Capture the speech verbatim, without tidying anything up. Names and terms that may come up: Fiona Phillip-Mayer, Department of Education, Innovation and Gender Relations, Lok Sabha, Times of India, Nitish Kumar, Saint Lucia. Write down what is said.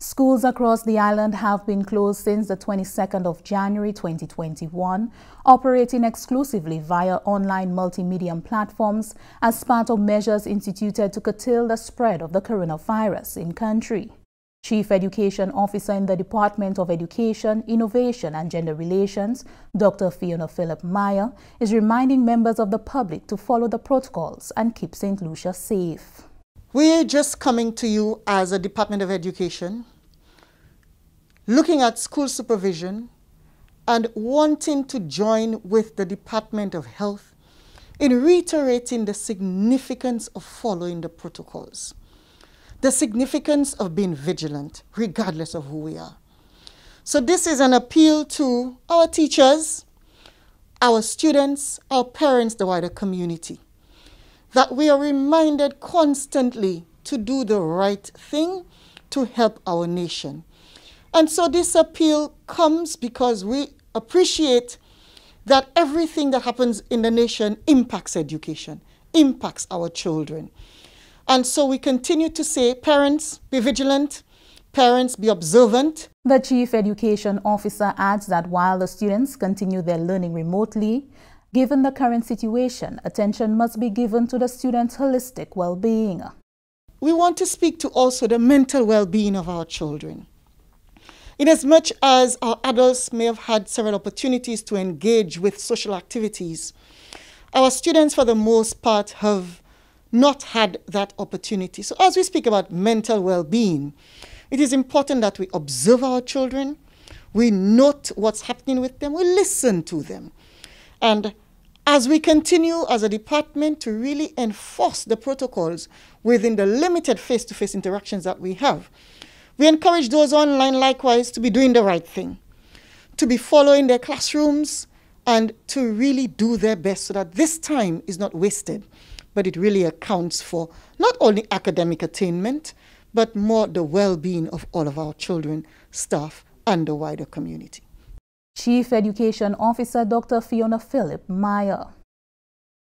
Schools across the island have been closed since the twenty-second of January twenty twenty-one, operating exclusively via online multimedia platforms as part of measures instituted to curtail the spread of the coronavirus in country. Chief Education Officer in the Department of Education, Innovation and Gender Relations, Doctor Fiona Phillip-Mayer, is reminding members of the public to follow the protocols and keep Saint Lucia safe. We're just coming to you as a Department of Education, looking at school supervision and wanting to join with the Department of Health in reiterating the significance of following the protocols. The significance of being vigilant, regardless of who we are. So this is an appeal to our teachers, our students, our parents, the wider community, that we are reminded constantly to do the right thing to help our nation. And so this appeal comes because we appreciate that everything that happens in the nation impacts education, impacts our children. And so we continue to say, parents, be vigilant, parents, be observant. The Chief Education Officer adds that while the students continue their learning remotely, given the current situation, attention must be given to the students' holistic well-being. We want to speak to also the mental well-being of our children. Inasmuch as our adults may have had several opportunities to engage with social activities, our students, for the most part, have not had that opportunity. So as we speak about mental well-being, it is important that we observe our children, we note what's happening with them, we listen to them. And as we continue as a department to really enforce the protocols within the limited face-to-face interactions that we have, we encourage those online likewise to be doing the right thing, to be following their classrooms and to really do their best so that this time is not wasted. But it really accounts for not only academic attainment, but more the well-being of all of our children, staff, and the wider community. Chief Education Officer Doctor Fiona Phillip-Mayer.